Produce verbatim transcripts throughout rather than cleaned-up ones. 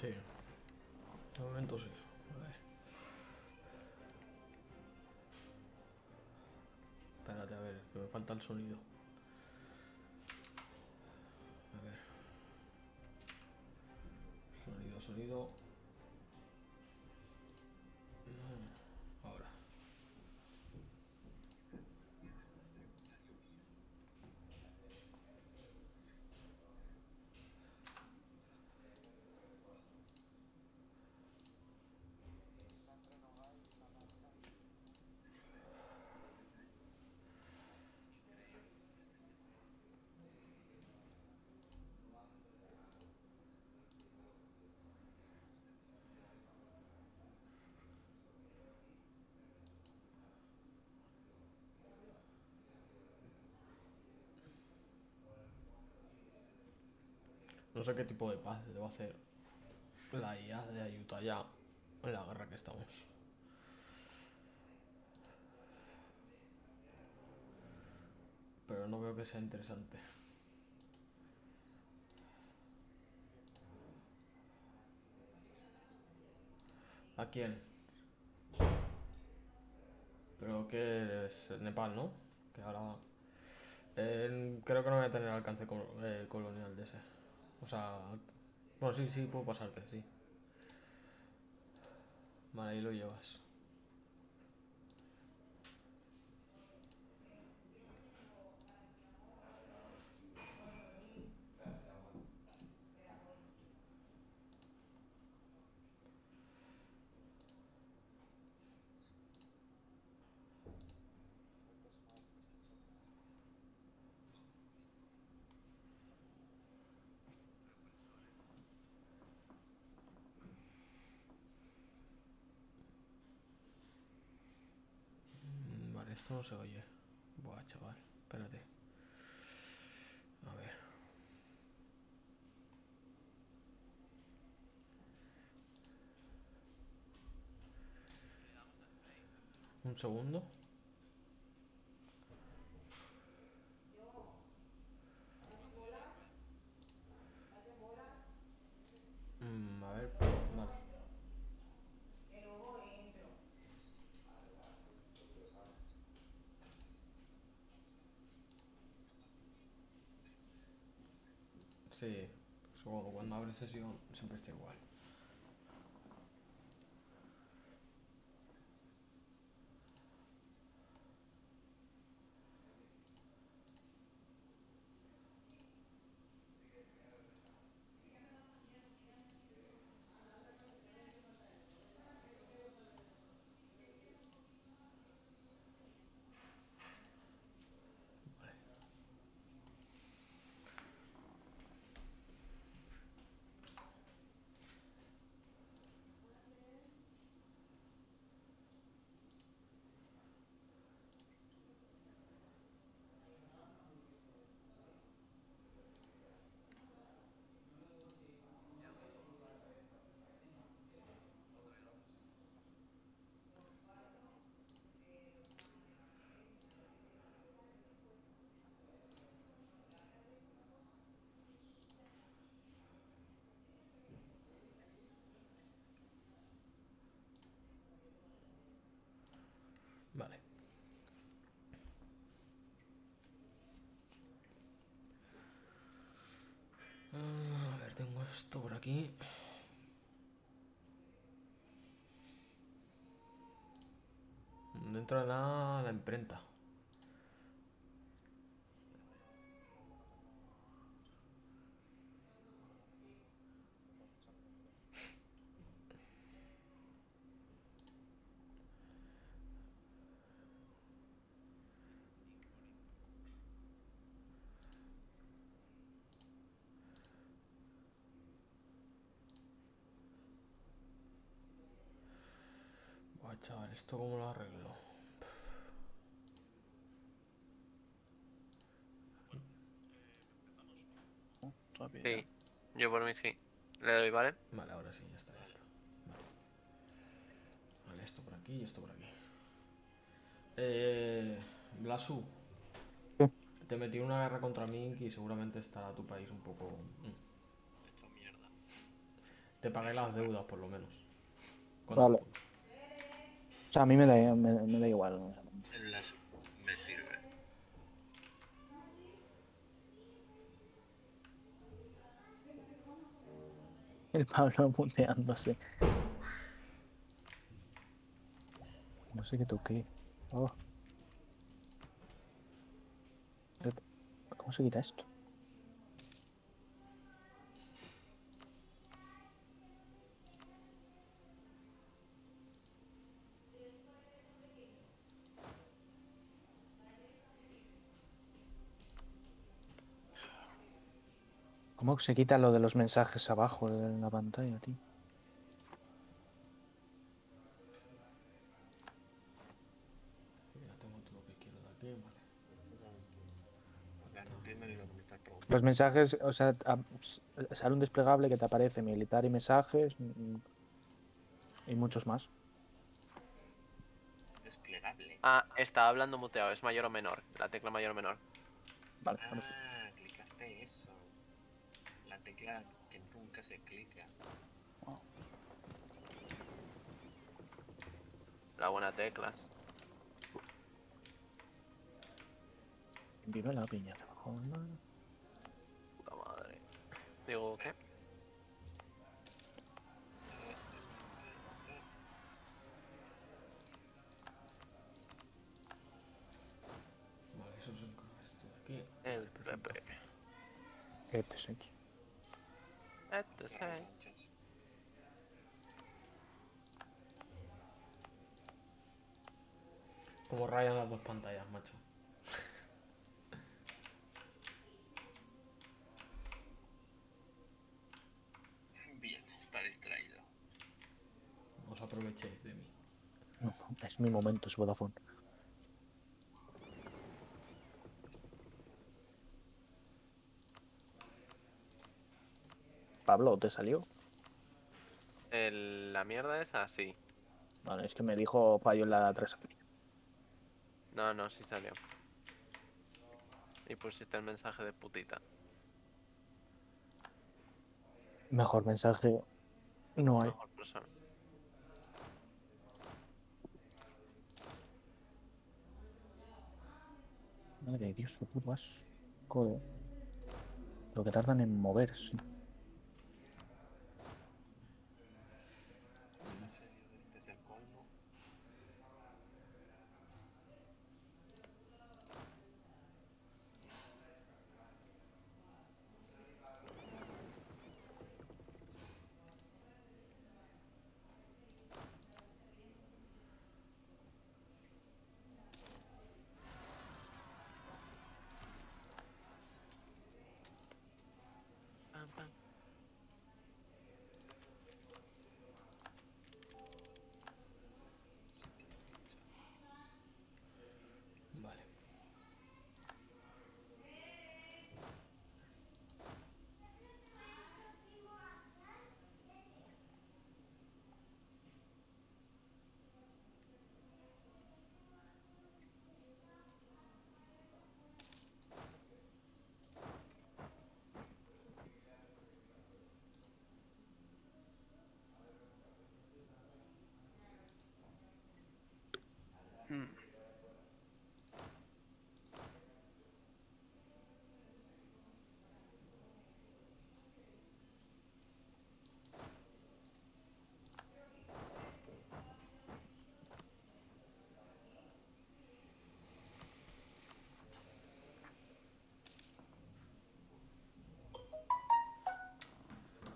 Sí. De momento sí. Vale. Espérate, a ver, que me falta el sonido. A ver. Sonido, sonido. Ahora. No sé qué tipo de paz le va a hacer la I A de Ayuta ya en la guerra que estamos. Pero no veo que sea interesante. ¿A quién? Pero que es Nepal, ¿no? Que ahora... Eh, creo que no voy a tener alcance col eh, colonial de ese. O sea, bueno, sí, sí, puedo pasarte, sí. Vale, ahí lo llevas. Esto no se oye. Buah, chaval. Espérate. A ver. Un segundo. Mm, a ver, pero... Vale. Sí, cuando abre sesión siempre está igual. Vale. A ver, tengo esto por aquí. Dentro de la, la imprenta. Chaval, ¿esto cómo lo arreglo? Sí, yo por mí sí. ¿Le doy, vale? Vale, ahora sí, ya está, ya está. Vale, vale, esto por aquí y esto por aquí. Eh... Blasu, ¿sí? Te metí en una guerra contra Mink y seguramente estará tu país un poco... Mm. Esto mierda. te pagué las deudas, por lo menos. Vale. O sea, a mí me da, me, me da igual. Las me sirve. El Pablo muteándose. No sé qué toqué. Oh. ¿Cómo se quita esto? ¿Cómo se quita lo de los mensajes abajo en la pantalla, tío? Ya tengo todo lo que quiero de aquí, vale. No entiendo ni lo que me estás preguntando. Los mensajes, o sea, sale un desplegable que te aparece militar y mensajes y muchos más. Desplegable. Ah, está hablando muteado, es mayor o menor, la tecla mayor o menor. Vale, vamos. Ah, clicaste eso. La tecla que nunca se clica. Oh. La buena tecla. Viva la piña, joder. Puta madre. Digo, ¿qué? Vale, eso es un esto de aquí. El Pepe. Este es aquí. Esto es ahí. Como rayan las dos pantallas, macho. Bien, está distraído. Os aprovechéis de mí. No, es mi momento, es Vodafone. Pablo, ¿te salió? El, la mierda esa, sí. Vale, es que me dijo fallo en la transacción. No, no, sí salió. Y pusiste el mensaje de putita. Mejor mensaje no hay. Mejor persona. Madre de Dios, qué puto asco. Lo que tardan en moverse. Hmm.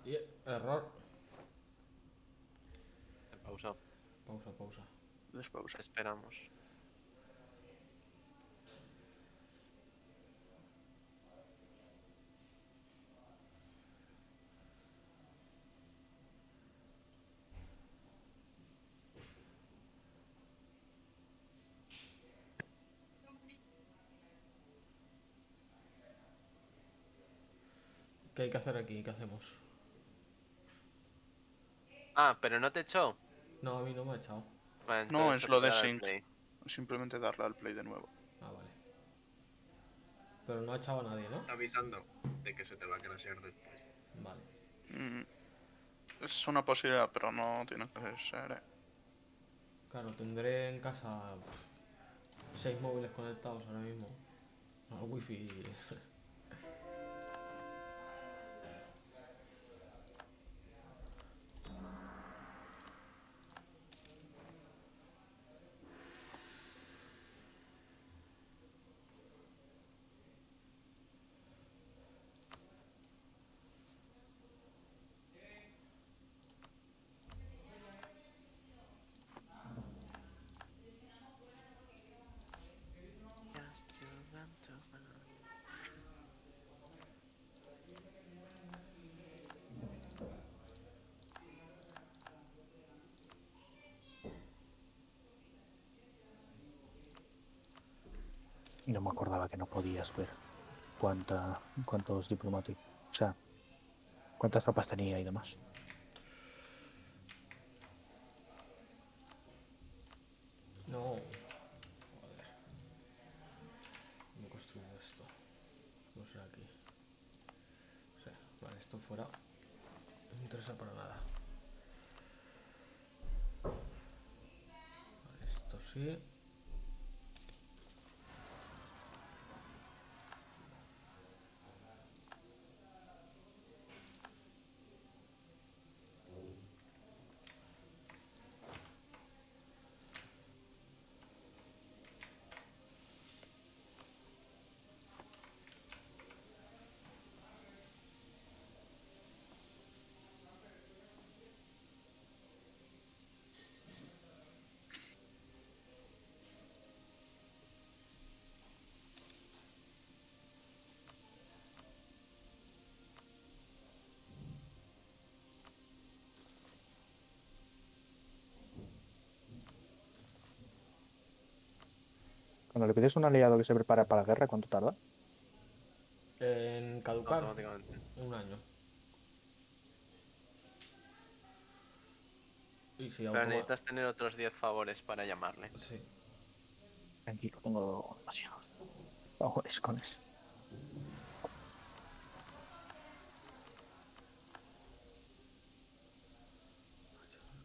Y error. Pausa. Pausa, pausa. Pausa. Esperamos. ¿Qué hay que hacer aquí? ¿Qué hacemos? Ah, pero no te echó. No, a mí no me ha echado. Vale, no, es lo de sync. Simplemente darle al play de nuevo. Ah, vale. Pero no ha echado a nadie, ¿no? Está avisando de que se te va a crashear después. Vale. Mm. Es una posibilidad, pero no tiene que ser. ¿eh? Claro, tendré en casa seis móviles conectados ahora mismo al wifi. No me acordaba que no podías ver cuánta, cuántos diplomáticos, o sea, cuántas tropas tenía y demás. No. Joder. ¿Cómo he construido esto? No será aquí. O sea, vale, esto fuera. No me interesa para nada. Vale, esto sí. Cuando le pides a un aliado que se prepara para la guerra, ¿cuánto tarda? En caducar automáticamente. Un año. Y si Pero necesitas tener otros diez favores para llamarle. Sí. Tranquilo, tengo demasiados favores con eso.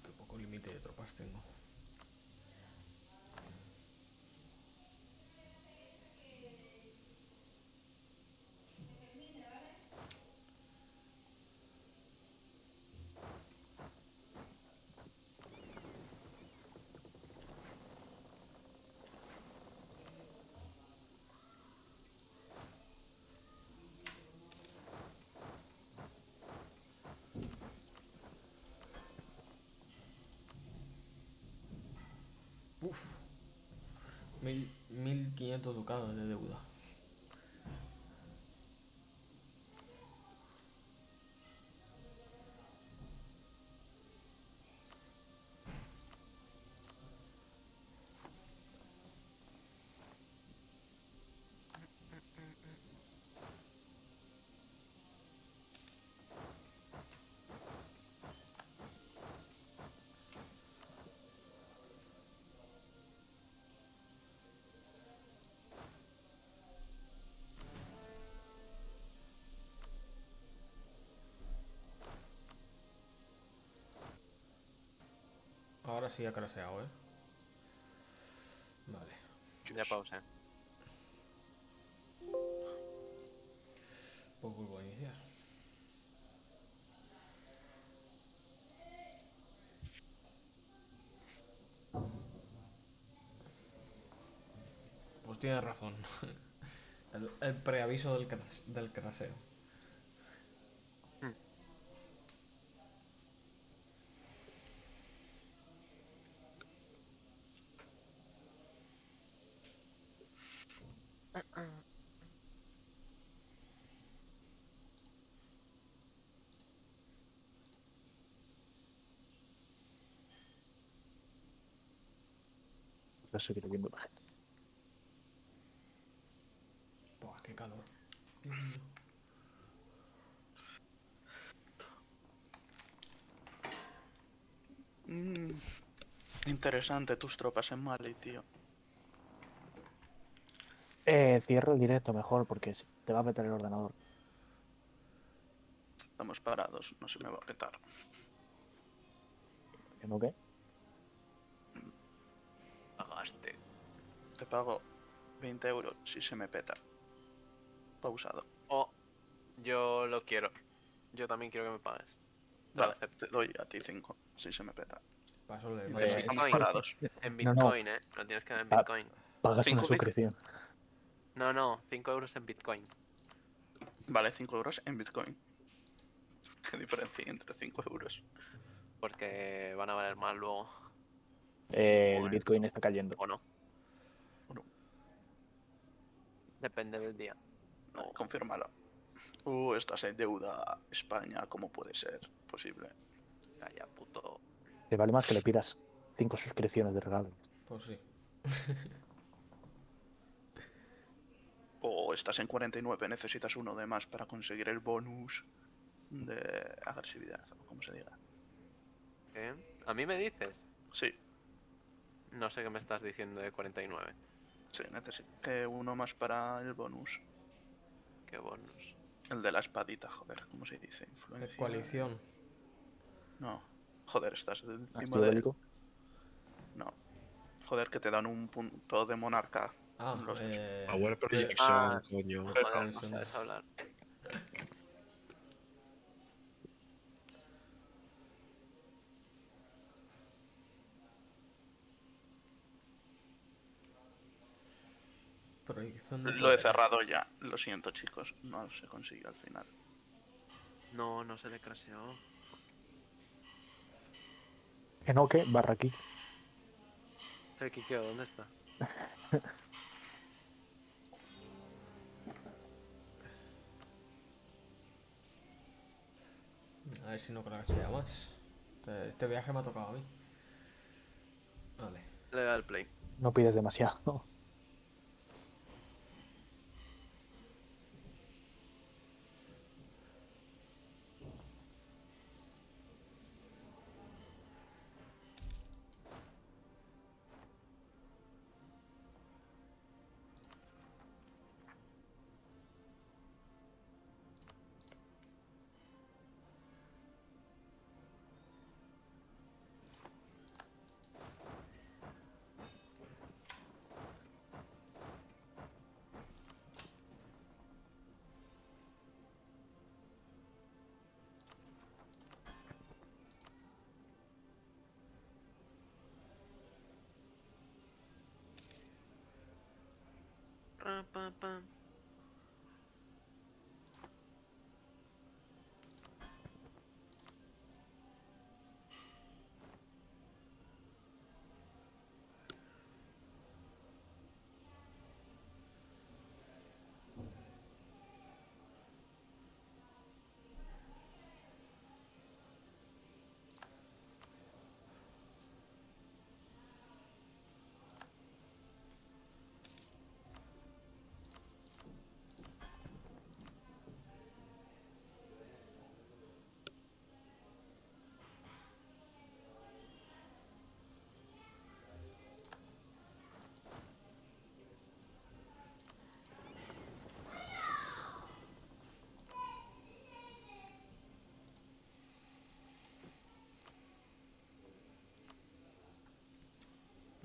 Qué poco límite de tropas tengo. Uff, mil quinientos ducados de deuda. Ahora sí ha craseado, ¿eh? Vale. Ya pausa. Pues vuelvo a iniciar. Pues tienes razón. El, el preaviso del, cras del craseo. Seguir viendo la gente. Buah, qué calor. Dios mío. Mm. Interesante tus tropas en Mali, tío. Eh, cierro el directo mejor porque te va a petar el ordenador. Estamos parados, no se me va a petar. ¿Que no qué? Pagaste. Te pago veinte euros si se me peta. Pausado. Oh, yo lo quiero. Yo también quiero que me pagues. Te vale, te doy a ti cinco si se me peta. Paso de... Vale, estamos Bitcoin. Parados. En Bitcoin, no, no. eh. No tienes que dar en Bitcoin. Pagas una suscripción. No, no. cinco euros en Bitcoin. Vale, cinco euros en Bitcoin. ¿Qué diferencia hay entre cinco euros? Porque van a valer más luego. Eh, bueno. El Bitcoin está cayendo. ¿O no? ¿O no? Depende del día. No, confírmalo. Uh, estás en deuda España. ¿Cómo puede ser posible? Calla, puto. Te vale más que le pidas cinco suscripciones de regalo. Pues sí. O estás en cuarenta y nueve, necesitas uno de más para conseguir el bonus de agresividad, o como se diga. ¿Eh? ¿A mí me dices? Sí. No sé qué me estás diciendo de cuarenta y nueve. Sí, necesito uno más para el bonus. ¿Qué bonus? El de la espadita, joder, ¿cómo se dice? Influencia. De coalición. No, joder, estás encima de... No. Joder, que te dan un punto de monarca. Ah, los eh... Power Projection, ah, coño. Joder, no sabes hablar. Lo he cerrado ya, lo siento chicos, no se consiguió al final. No, no se le crasheó. Enoque barra aquí. ¿El Kikeo dónde está? A ver si no crashea más. Este viaje me ha tocado a mí. Vale. Le da el play. No pides demasiado. Pa, pa.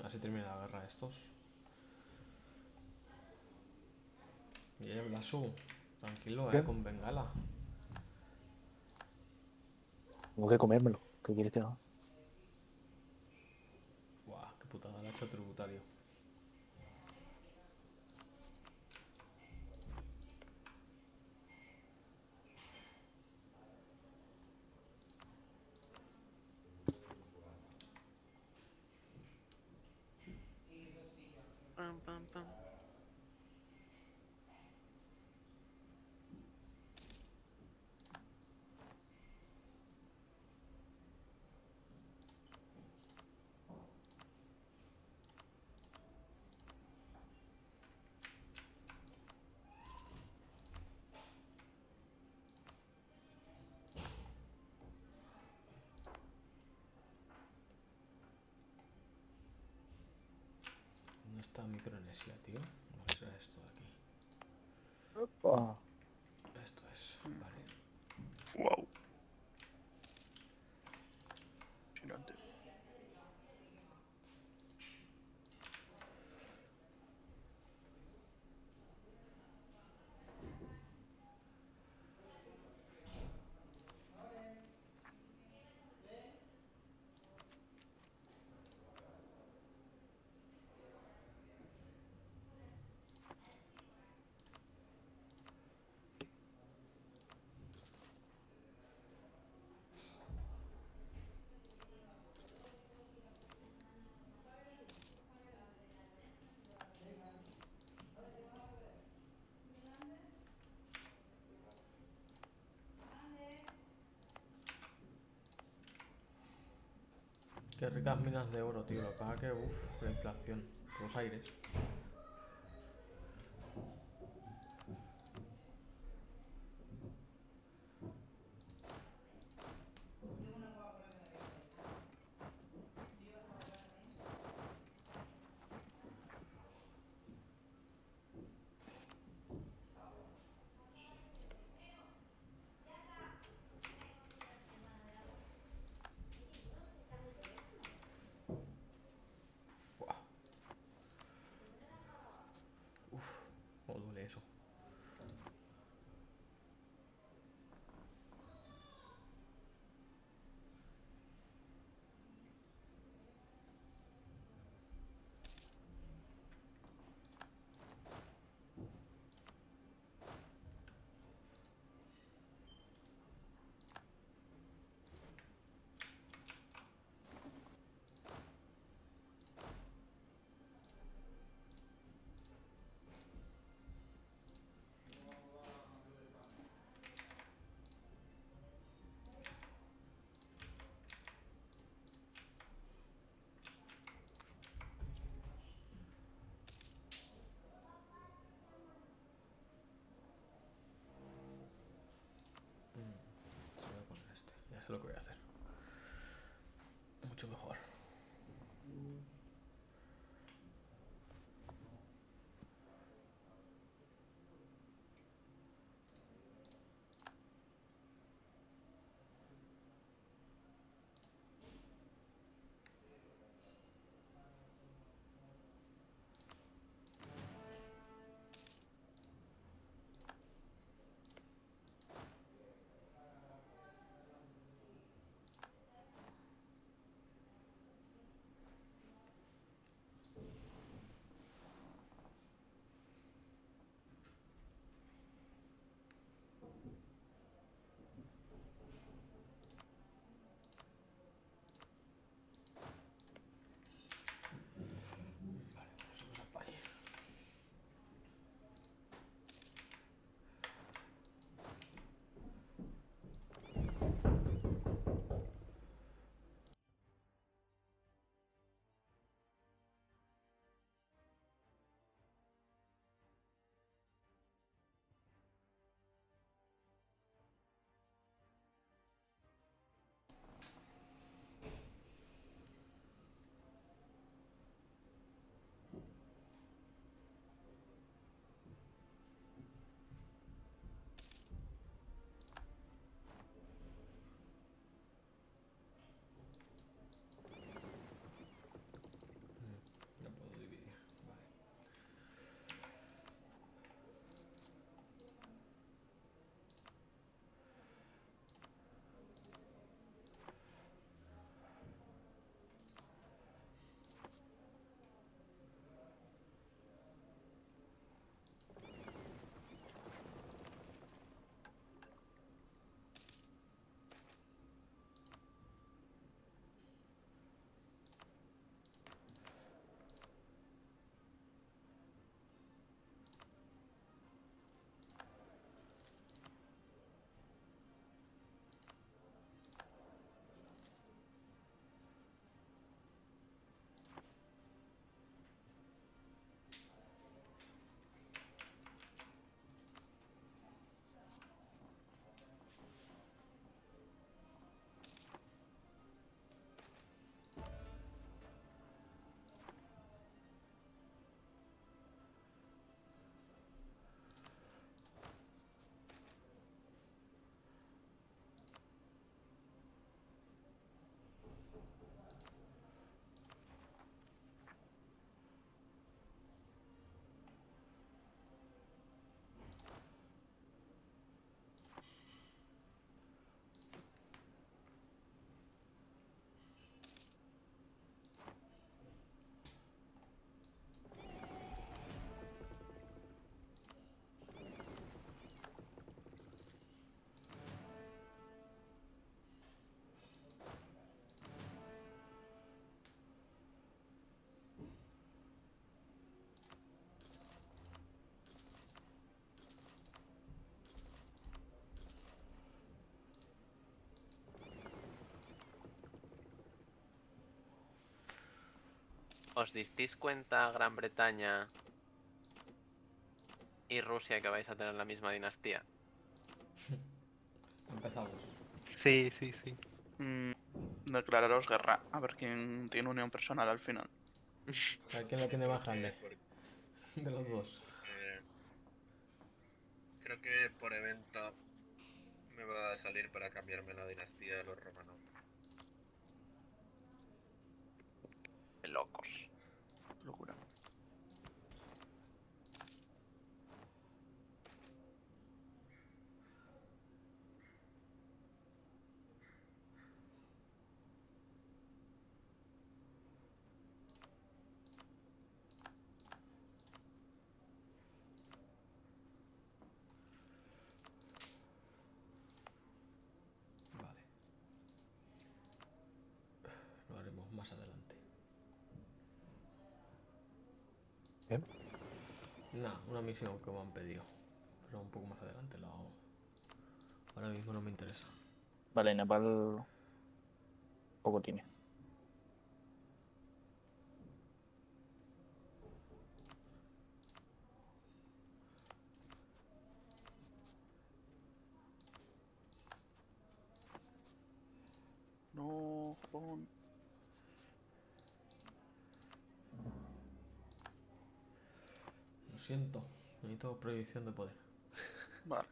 Así termina la guerra de estos. Bien, Blasu. Tranquilo, ¿Qué? eh, con bengala. Tengo que comérmelo. ¿Qué quieres que haga? Buah, qué putada, le ha hecho tributario. Esta Micronesia, tío. ¿Qué será esto de aquí? Opa. Esto es, vale. Wow. Gigante. Qué ricas minas de oro, tío. Lo que pasa que, uff, la inflación. Los aires. Eso es lo que voy a hacer. Mucho mejor. ¿Os disteis cuenta, Gran Bretaña y Rusia, que vais a tener la misma dinastía? Empezamos. Sí, sí, sí. Mm, declararos guerra. A ver quién tiene unión personal al final. A ver quién la tiene más grande. De los dos. Eh, creo que por evento me va a salir para cambiarme la dinastía de los romanos. De locos. Locura. ¿Qué? Nah, una misión que me han pedido. Pero un poco más adelante lo hago. Ahora mismo no me interesa. Vale, Nepal... poco tiene. No, Juan. Lo siento, necesito prohibición de poder. Vale.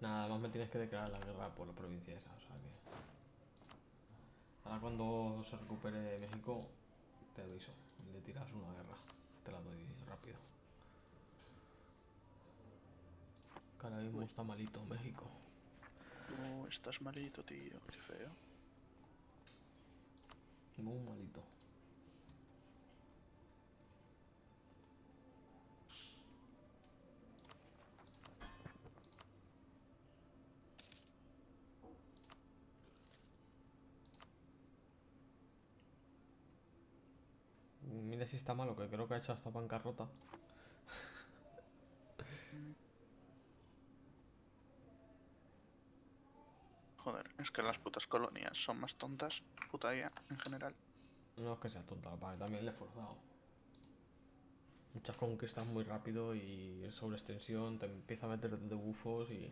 Nada, además me tienes que declarar la guerra por la provincia esa, o sea que... Ahora cuando se recupere México, te aviso, le tiras una guerra, te la doy rápido. Que ahora mismo está malito México. No, estás malito, tío, qué feo. Muy malito. Si está malo, que creo que ha hecho hasta bancarrota. Joder, es que las putas colonias son más tontas, puta idea, en general. No es que sea tonta, vale, también le he forzado. Muchas conquistas muy rápido y sobre extensión te empieza a meter de bufos y...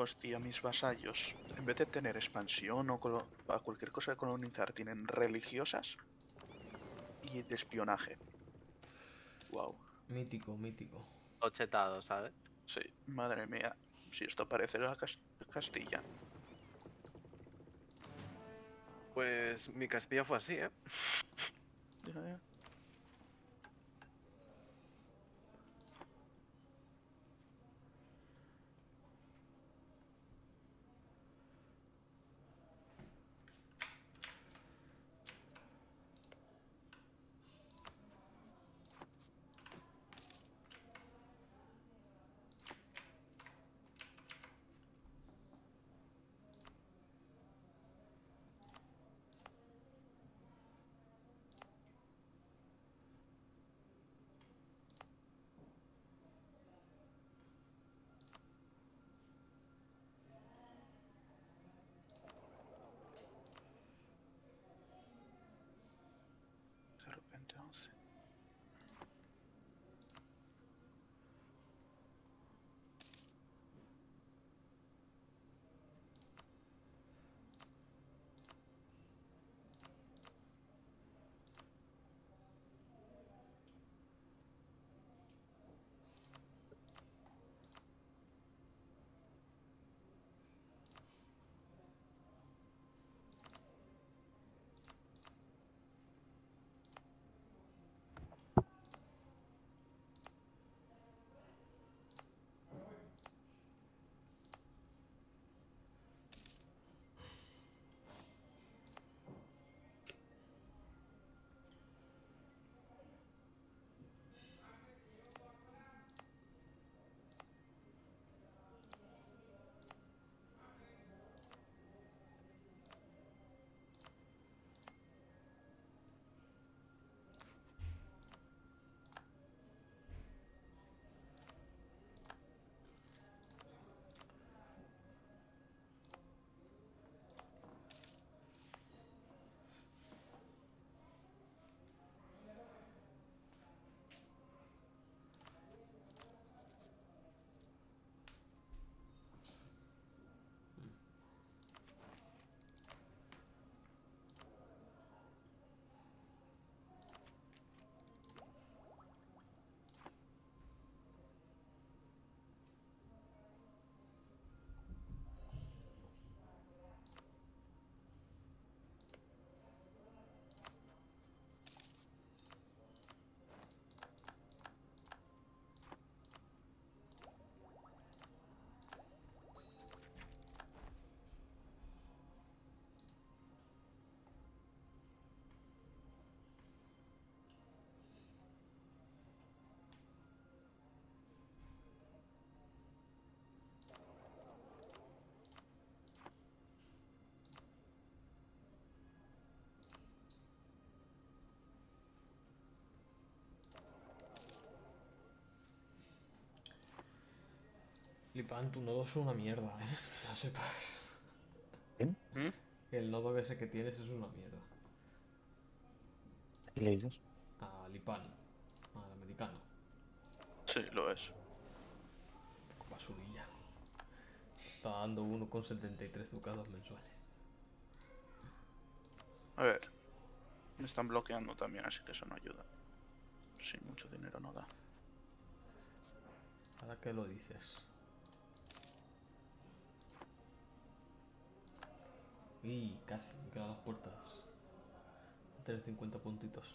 Hostia, mis vasallos, en vez de tener expansión o para cualquier cosa de colonizar, tienen religiosas y de espionaje. Wow. Mítico, mítico. Ochetado, ¿sabes? Sí, madre mía. Si esto parece la cas Castilla. Pues mi Castilla fue así, ¿eh? Ya, ya. Flipan, tu nodo es una mierda, eh. No sepas. ¿Eh? El nodo que sé que tienes es una mierda. ¿Qué le dices? Al Lipan, al americano. Sí, lo es. Basurilla. Está dando uno coma setenta y tres ducados mensuales. A ver. Me están bloqueando también, así que eso no ayuda. Sí, mucho dinero no da. ¿Para qué lo dices? Y casi, me quedan las puertas. trescientos cincuenta puntitos.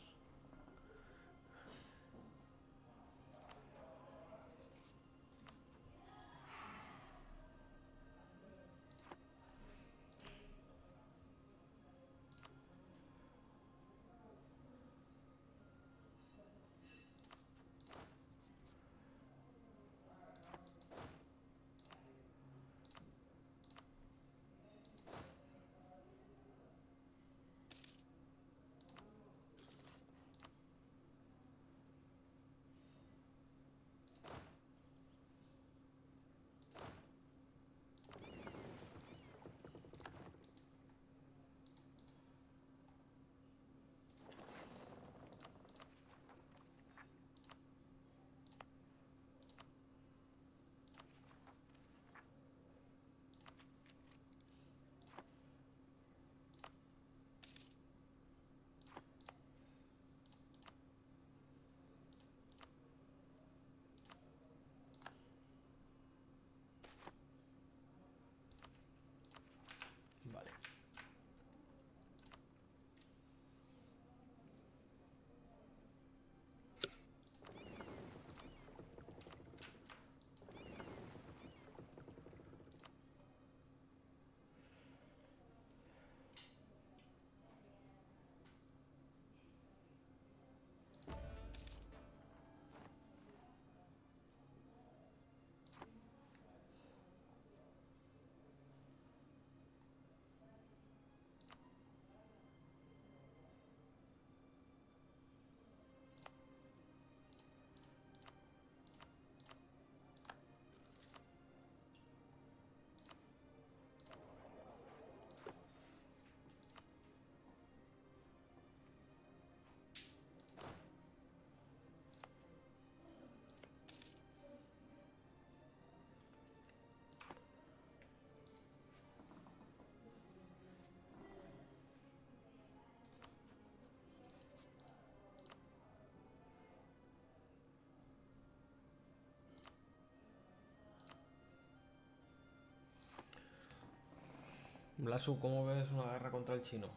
Blasu, ¿cómo ves una guerra contra el chino?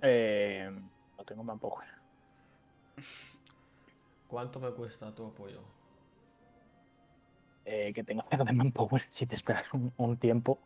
Eh, no tengo más power. ¿Cuánto me cuesta tu apoyo? Eh, que tengas algo de manpower si te esperas un, un tiempo.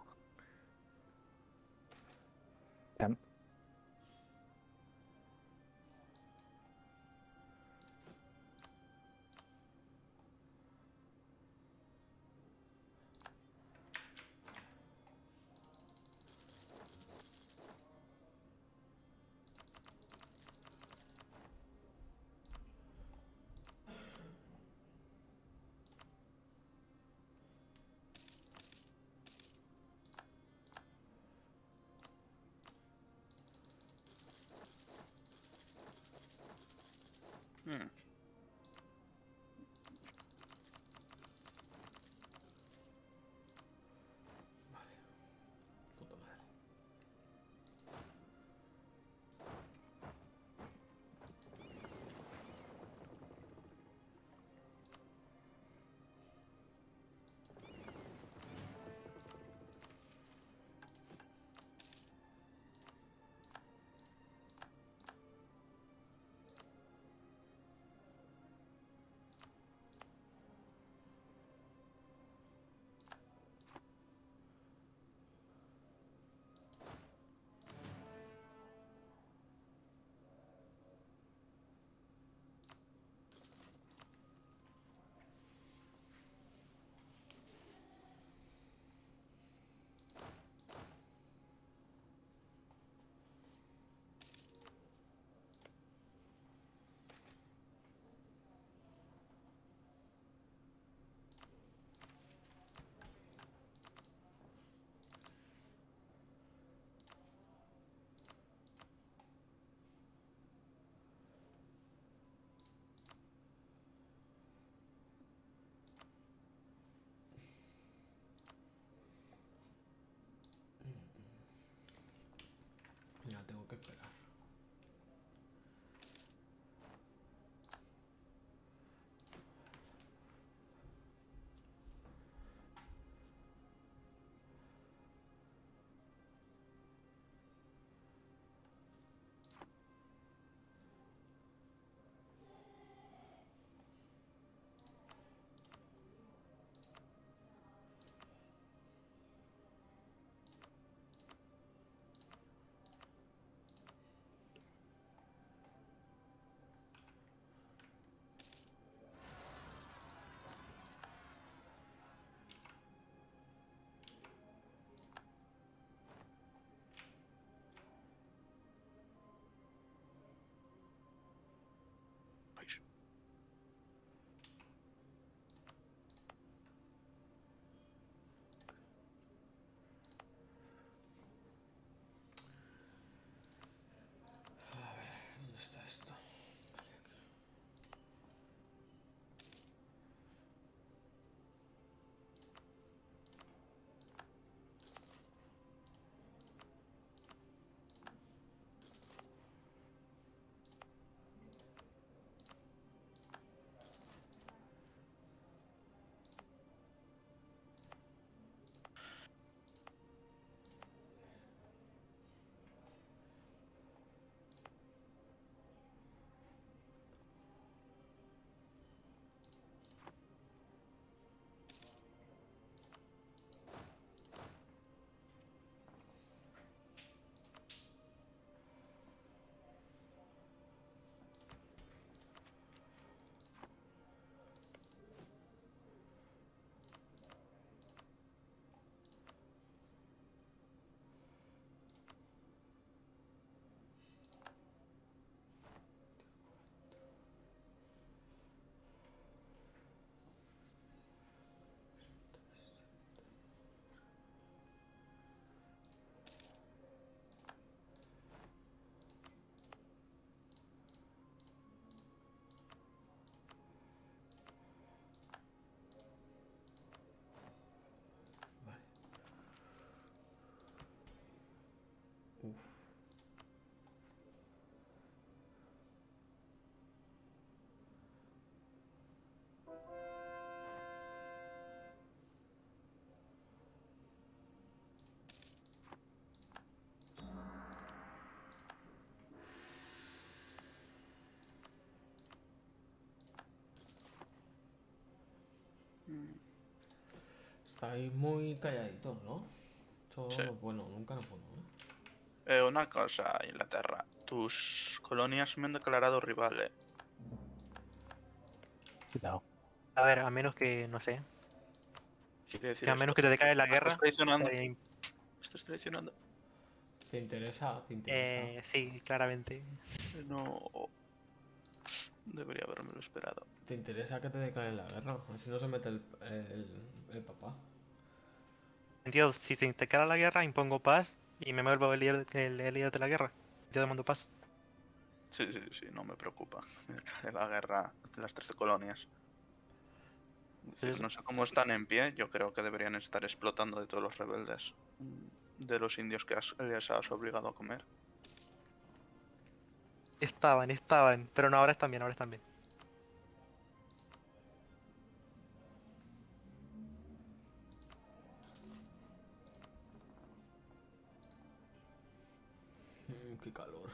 Estáis muy calladitos, ¿no? Todo sí. Bueno, nunca nos podemos. Eh, una cosa, Inglaterra. Tus colonias me han declarado rivales. Cuidado. A ver, a menos que, no sé. Quiere decir que a menos esto. que te declare la guerra. Estás traicionando. Eh, Estás traicionando. ¿Te interesa? ¿Te interesa? Eh, sí, claramente. No. Debería haberme lo esperado. ¿Te interesa que te declaren la guerra? Así no se mete el, el, el papá. Entiendo, si te declara la guerra, impongo paz y me vuelvo el líder, el, el líder de la guerra. Yo demando paz. Sí, sí, sí, no me preocupa. La guerra de las trece colonias. Sí, sí. No sé cómo están en pie, yo creo que deberían estar explotando de todos los rebeldes. De los indios que has, les has obligado a comer. Estaban, estaban, pero no, ahora están bien, ahora están bien. Mm, qué calor.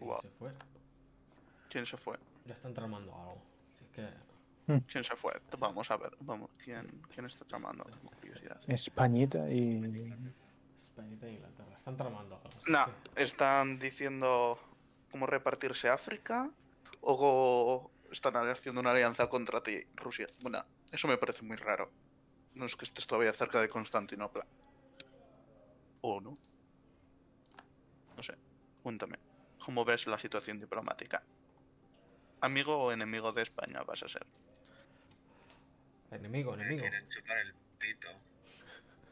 Wow. ¿Se fue? ¿Quién se fue? Ya están tramando algo. Si es que... ¿Quién se fue? Vamos a ver, vamos, ¿quién, quién está tramando? Tengo curiosidad. Españita y... Españita y Inglaterra. Están tramando algo. Si no, es que... están diciendo cómo repartirse África o están haciendo una alianza contra ti, Rusia. Bueno, eso me parece muy raro. No es que estés todavía cerca de Constantinopla. ¿O no? No sé, cuéntame, ¿cómo ves la situación diplomática? ¿Amigo o enemigo de España vas a ser? Enemigo, enemigo. Me quieren chupar el pito.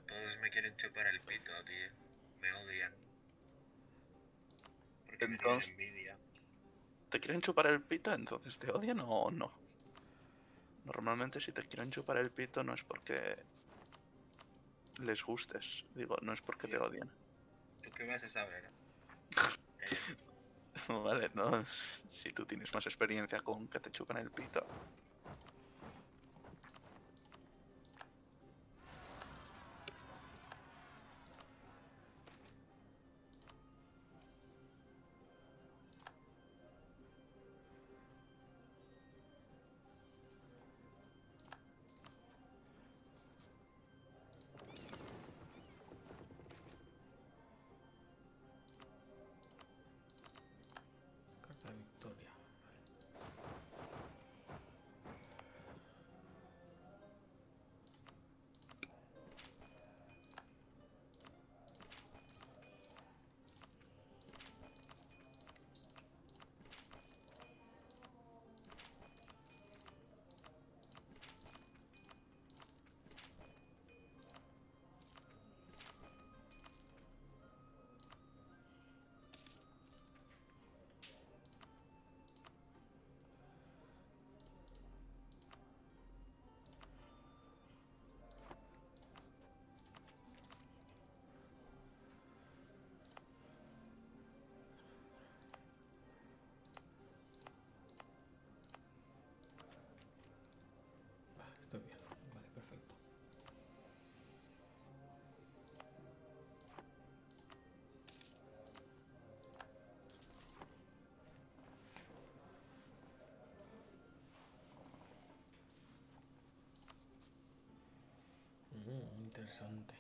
Todos me quieren chupar el pito, tío. Me odian. Porque entonces, me envidia. ¿Te quieren chupar el pito? ¿Entonces te odian o no? Normalmente si te quieren chupar el pito no es porque les gustes. Digo, no es porque sí. Te odien. ¿Tú qué vas a saber? Vale, no. Si tú tienes más experiencia con que te chupan el pito. interesante.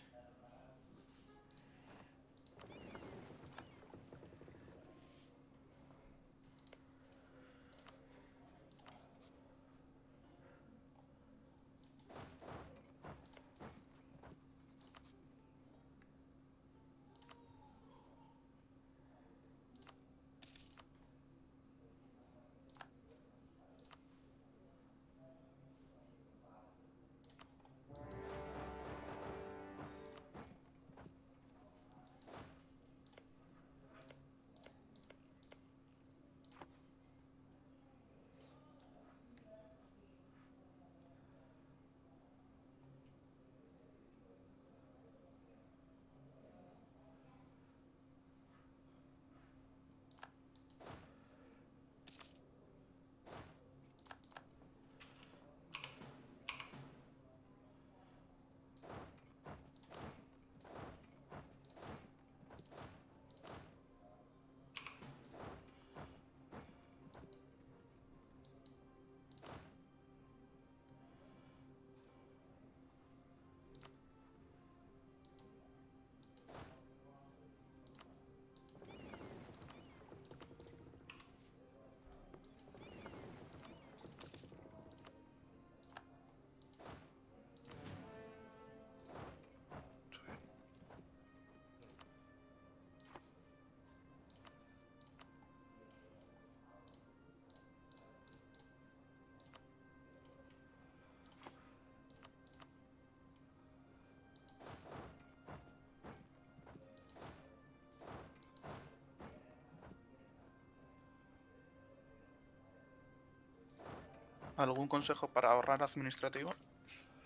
¿Algún consejo para ahorrar administrativo?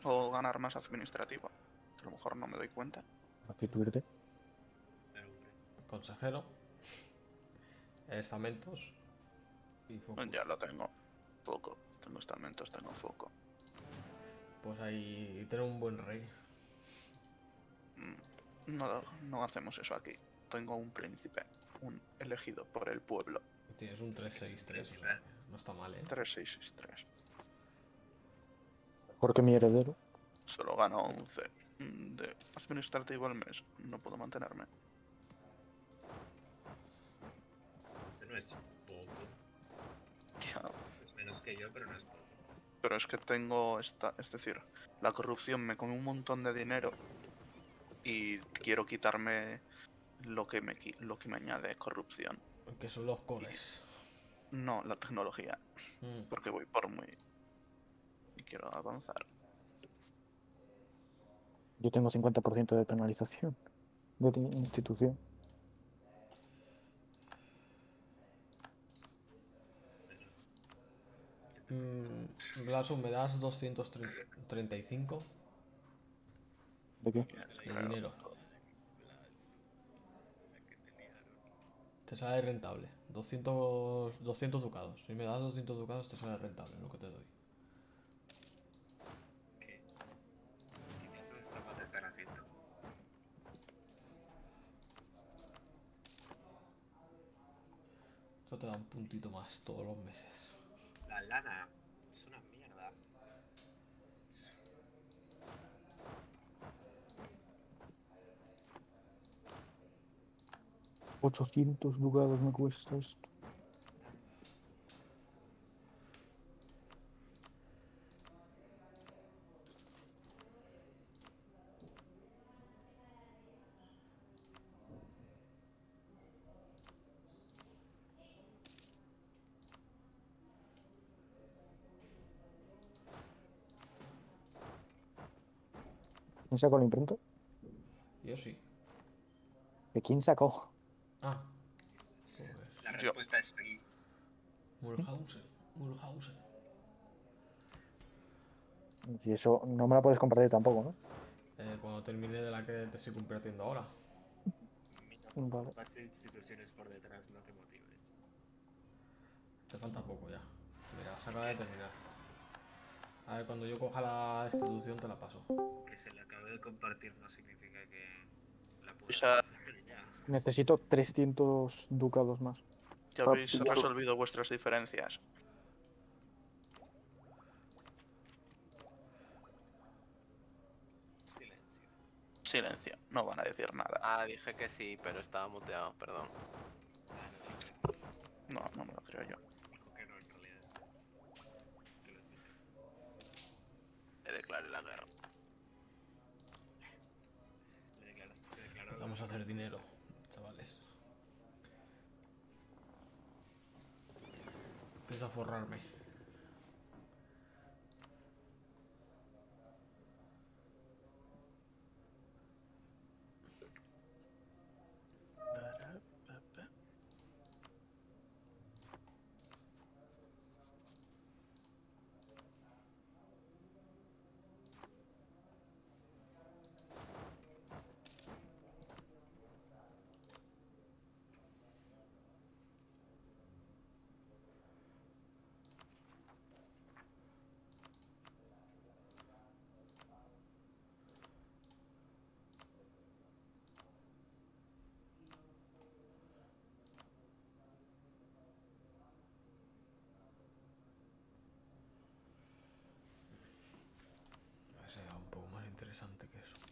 ¿O ganar más administrativo? A lo mejor no me doy cuenta. Actitude. Consejero. Estamentos. Y foco. Ya lo tengo. Foco. Tengo estamentos, tengo foco. Pues ahí tengo un buen rey. No, no hacemos eso aquí. Tengo un príncipe. Un elegido por el pueblo. Tienes un tres seis tres. No está mal, eh. tres seis seis tres. Porque mi heredero solo gano once de administrativo al mes. No puedo mantenerme. Este no es poco. Ya. Es menos que yo, pero no es poco. Pero es que tengo esta... Es decir, la corrupción me come un montón de dinero. Y quiero quitarme lo que me, lo que me añade corrupción. Que son los coles. No, la tecnología. Mm. Porque voy por muy... Y quiero avanzar. Yo tengo cincuenta por ciento de penalización. De institución. Mm, Blasum, ¿me das doscientos treinta y cinco? ¿De qué? De dinero. Te sale rentable. doscientos, doscientos ducados. Si me das doscientos ducados, te sale rentable lo que te doy. ¿Qué? ¿Qué piensas de esta parte de estar haciendo? Esto te da un puntito más todos los meses. La lana es una mierda. ochocientos ducados me cuesta esto. ¿Quién sacó la imprenta? Yo sí. ¿De quién sacó? Ah, pues... La respuesta es aquí. Mulhausen, Mulhausen. Y eso no me la puedes compartir tampoco, ¿no? Eh, cuando termine de la que te estoy compartiendo ahora. Vale. Parte de instituciones por detrás, no te motives. Te falta poco ya. Mira, se acaba de terminar. A ver, cuando yo coja la institución te la paso. Que se la acabe de compartir no significa que la pueda... Necesito trescientos ducados más. Ya habéis resolvido vuestras diferencias. Silencio. Silencio, no van a decir nada. Ah, dije que sí, pero estaba muteado, perdón. No, no me lo creo yo. Dijo que no, en realidad. Le declaré la guerra. Le declaré, le declaré. Empezamos a hacer dinero, chavales. Empiezo a forrarme. Interesante que eso.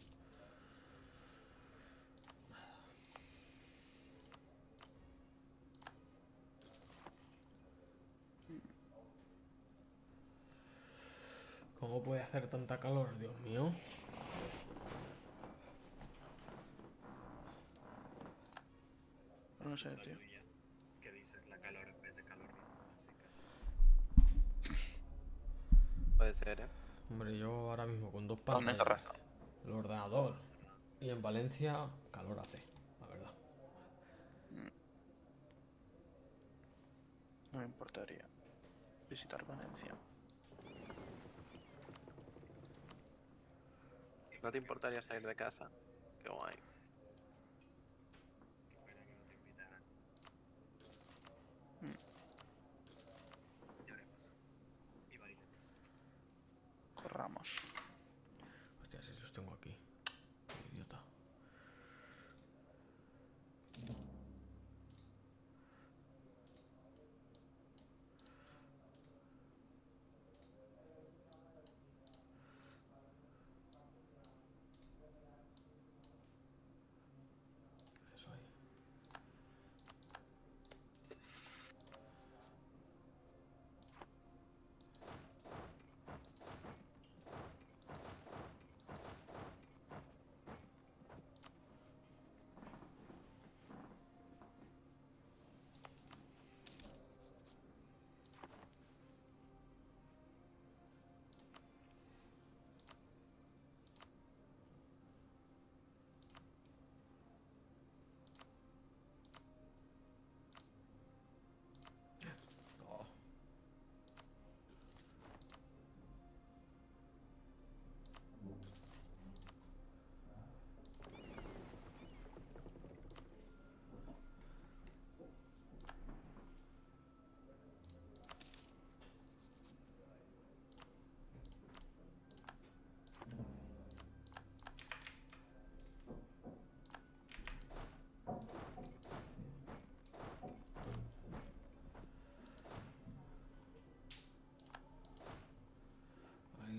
¿Cómo puede hacer tanta calor, Dios mío? No sé, tío. ¿Qué dices? La calor en vez de calor. Puede ser, ¿eh? Hombre, yo ahora mismo con dos pantallas, el ordenador y en Valencia, calor hace, la verdad. No me importaría visitar Valencia. ¿No te importaría salir de casa? Qué guay. Qué pena que no te invitaran. Mm. Ramos. Hostia, si los tengo aquí. Qué idiota. ¿Qué soy?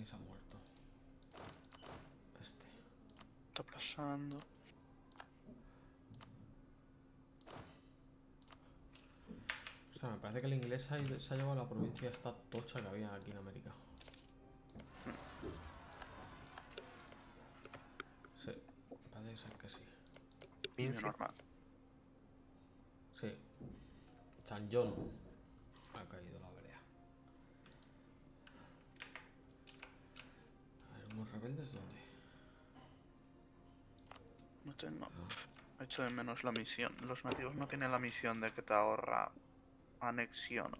Se ha muerto. Este. ¿Qué está pasando? O sea, me parece que el inglés se ha, ido, se ha llevado a la provincia esta tocha que había aquí en América. Sí, parece ser que sí. Bien normal. Sí. San John ha caído la vereda. ¿Rebeldes dónde? No tengo. He hecho de menos la misión. Los nativos no tienen la misión de que te ahorra anexión.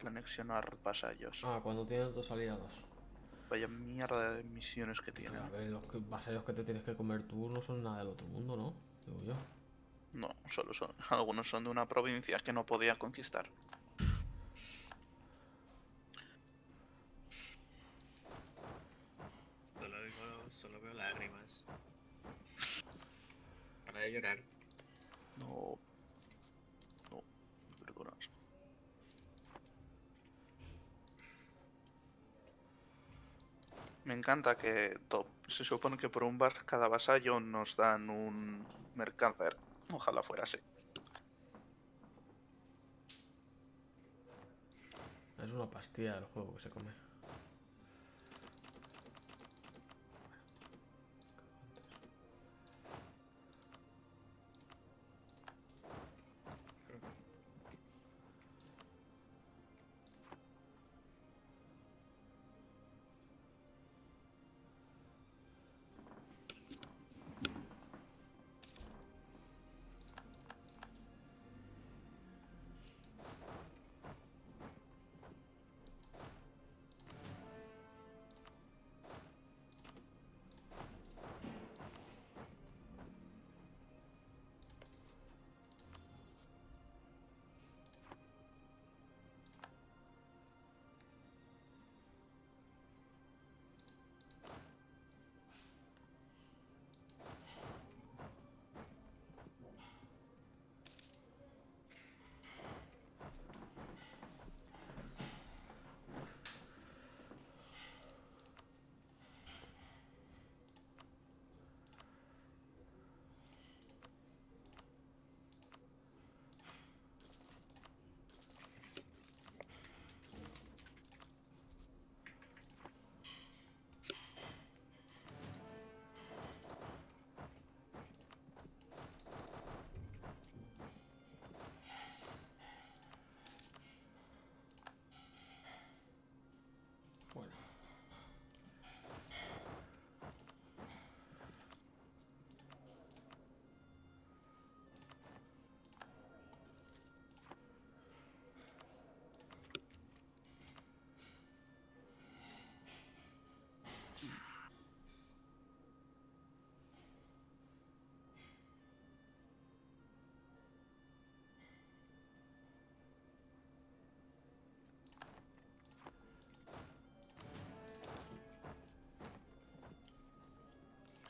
El anexionar vasallos. Ah, cuando tienes dos aliados. Vaya mierda de misiones que tienen. Pero a ver, los que, vasallos que te tienes que comer tú no son nada del otro mundo, ¿no? Digo yo. No, solo son. Algunos son de una provincia que no podía conquistar. Solo veo lágrimas. Para de llorar. No. No, me perdonas. Me encanta que Top se supone que por un bar cada vasallo nos dan un mercader. Ojalá fuera así. Es una pastilla el juego que se come.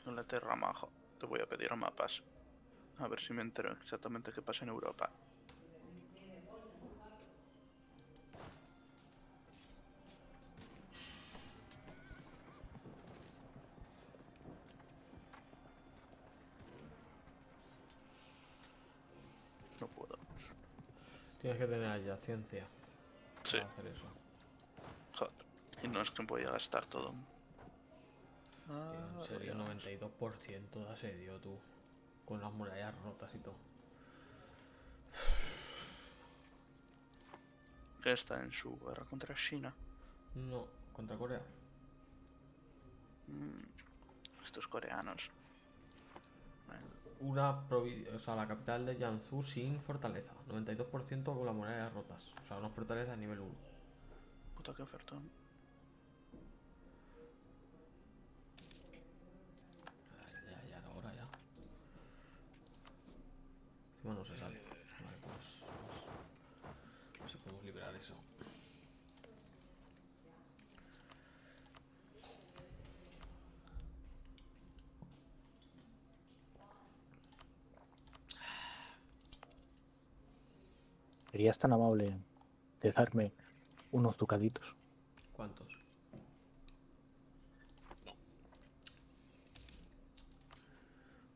En la Tierra Maja, te voy a pedir mapas. A ver si me entero exactamente qué pasa en Europa. No puedo. Tienes que tener ya ciencia. Sí. Para hacer eso. Joder. Y no es que voy a gastar todo. Tío, en serio, noventa y dos por ciento de asedio, tú. Con las murallas rotas y todo. ¿Qué está en su guerra contra China? No, contra Corea. Mm, estos coreanos. Bueno. Una provincia, o sea, la capital de Jiangsu sin fortaleza. noventa y dos por ciento con las murallas rotas. O sea, una fortaleza a nivel uno. Puta, qué ofertón. Bueno, se sale. Vale, pues, pues... no sé cómo liberar eso. ¿Serías tan amable de darme unos ducaditos? ¿Cuántos?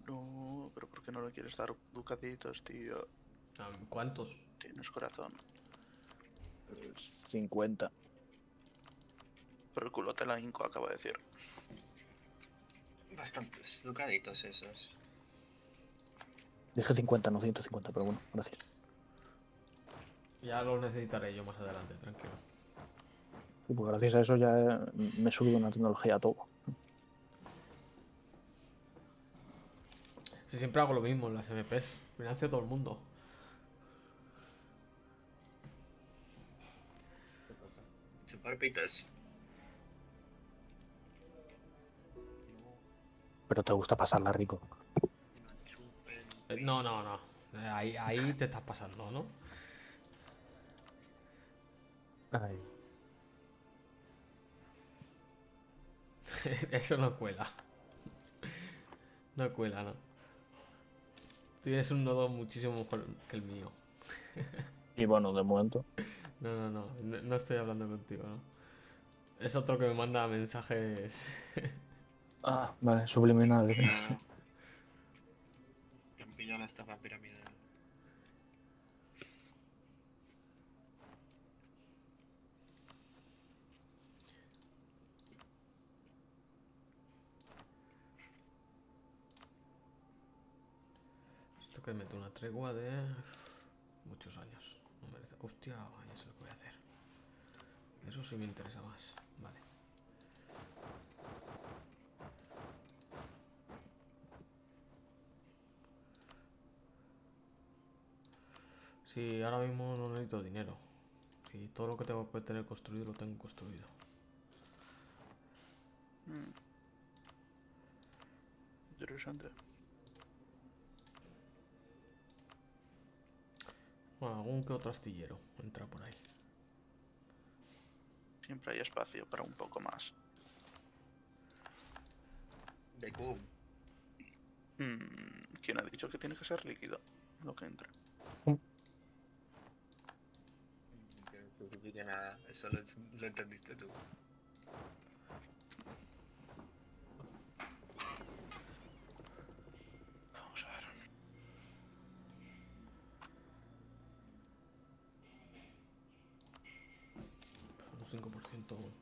No, pero ¿por qué no le quieres dar ducaditos, tío? ¿Cuántos? Tienes corazón. cincuenta. Por el culo te la hinco, acaba de decir. Bastantes ducaditos esos. Dije cincuenta, no ciento cincuenta, pero bueno, gracias. Ya los necesitaré yo más adelante, tranquilo. Sí, pues gracias a eso ya me he subido una tecnología a todo. Si siempre hago lo mismo en las M Ps, financio a todo el mundo. Chupar pitas. Pero te gusta pasarla rico. Eh, no, no, no. Ahí, ahí te estás pasando, ¿no? Ahí. Eso no cuela. No cuela, ¿no? Tienes un nodo muchísimo mejor que el mío. Y bueno, de momento. No, no, no, no, no estoy hablando contigo, ¿no? Es otro que me manda mensajes. Ah, vale, subliminal. Te han pillado la estafa piramidal. Esto que mete una tregua de muchos años. No merece. Hostia, ya sé lo que voy a hacer. Eso sí me interesa más. Vale. Sí, ahora mismo no necesito dinero. Si sí, todo lo que tengo que tener construido lo tengo construido. Mm. Interesante. Bueno, algún que otro astillero entra por ahí. Siempre hay espacio para un poco más. De cum. Mm, ¿quién ha dicho que tiene que ser líquido lo que entra? Mm. Nada, eso lo, lo entendiste tú. Vamos a ver. Un cinco por ciento. Uf.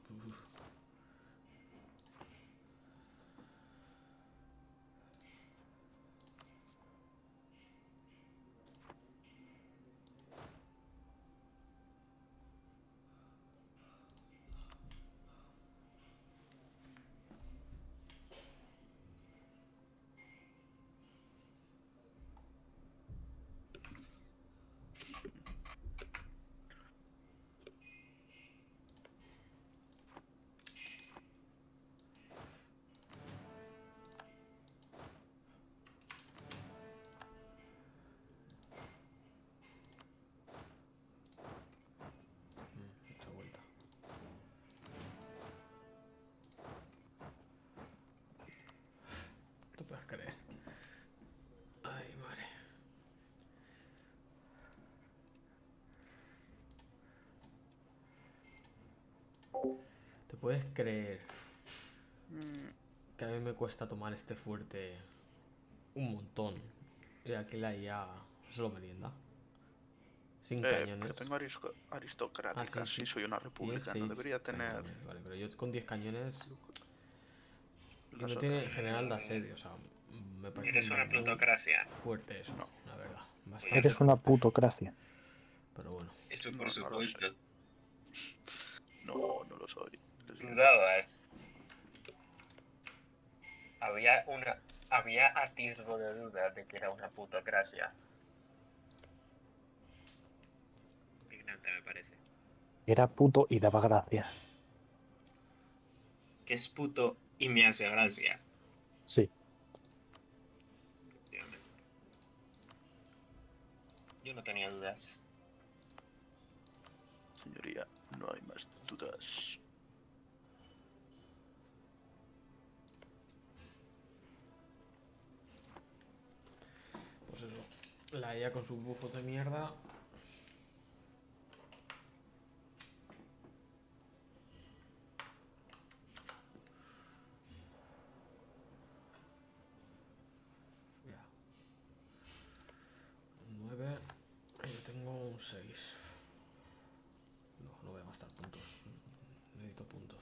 ¿Te puedes creer que a mí me cuesta tomar este fuerte un montón? Y aquí la I A solo merienda. Sin eh, cañones. Porque tengo arist aristocrática, ah, sí, sí. sí, soy una república, no debería tener... Cañones. Vale, pero yo con diez cañones... Y no tiene general de asedio, o sea, me parece... Eres una plutocracia. Fuerte eso, no. La verdad. Bastante. Eres una putocracia. Pero bueno. Eso por supuesto. No, no lo soy. Dudabas. Había una... Había atisbo de duda de que era una putocracia. Ignorante, me parece. Era puto y daba gracia. Que es puto y me hace gracia. Sí. Yo no tenía dudas. Señoría, no hay más dudas. Pues eso, la I A con sus bufos de mierda. Ya. Un nueve. Yo tengo un seis. No, no voy a gastar puntos. Necesito puntos.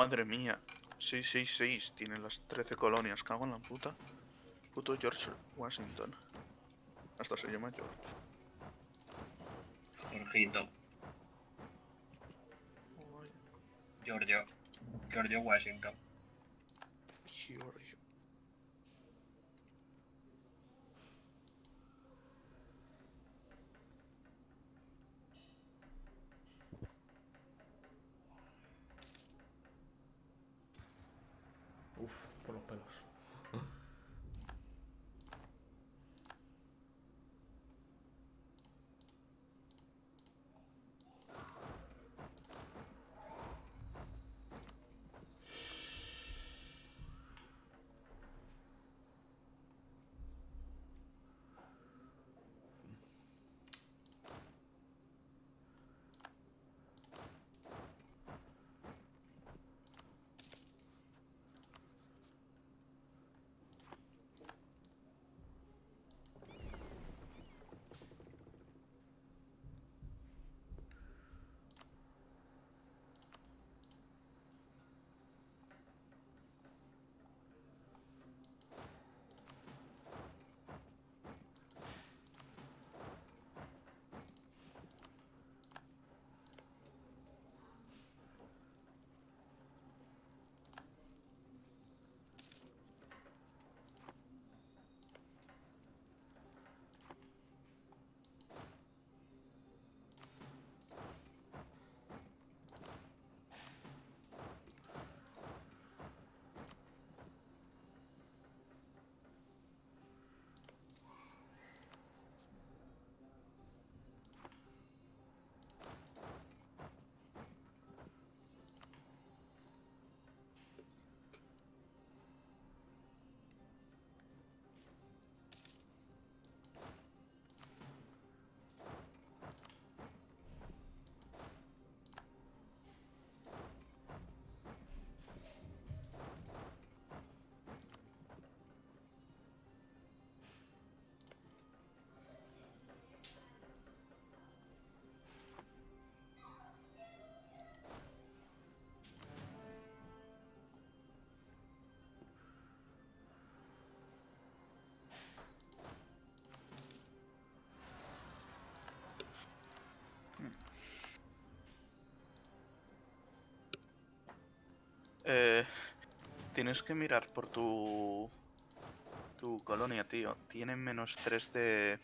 Madre mía. seis seis seis. Tiene las trece colonias. Cago en la puta. Puto George Washington. Hasta se llama George. Jorgito. Giorgio. Giorgio Washington. Giorgio. Uf, por los pelos. Eh, tienes que mirar por tu tu colonia, tío. Tienen menos tres de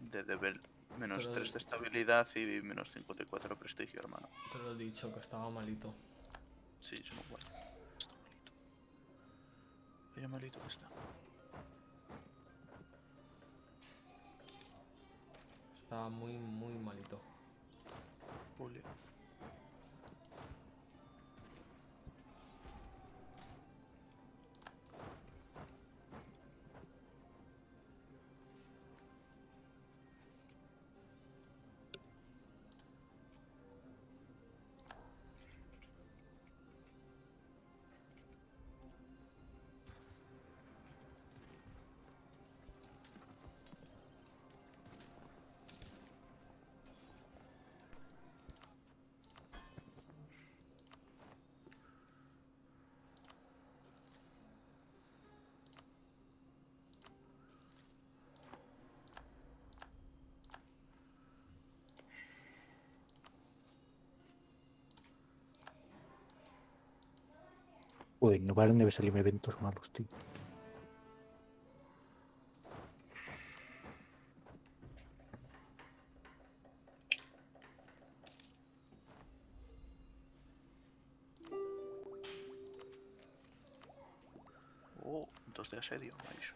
de devel, menos tres de, de estabilidad y menos cincuenta y cuatro prestigio, hermano. Te lo he dicho que estaba malito. Sí, yo no puedo. Está malito. Vaya malito que está. Estaba muy muy malito. Julio. Uy, no paran de salirme eventos malos, tío. Oh, dos de asedio, vais.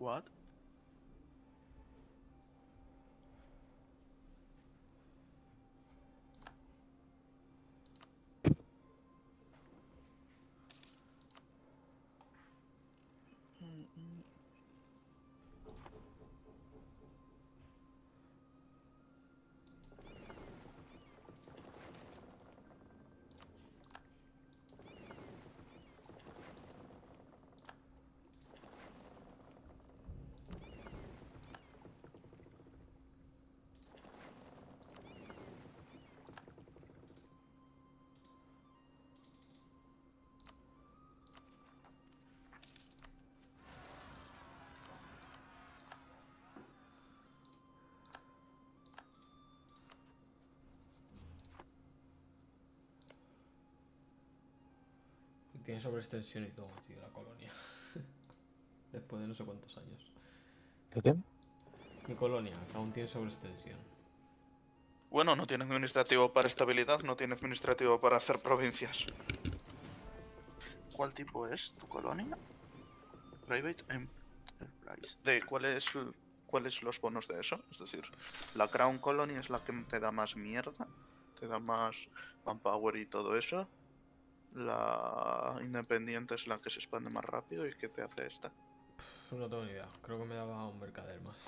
What? Tiene sobreextensión y todo, tío, la colonia. Después de no sé cuántos años. ¿Qué tiene? Mi colonia, aún tiene sobreextensión. Bueno, no tiene administrativo para estabilidad, no tiene administrativo para hacer provincias. ¿Cuál tipo es tu colonia? Private Enterprise. ¿De cuáles cuál los bonos de eso? Es decir, la Crown Colony es la que te da más mierda, te da más manpower y todo eso. La independiente es la que se expande más rápido. ¿Y qué te hace esta? Pff, no tengo ni idea. Creo que me daba un mercader más.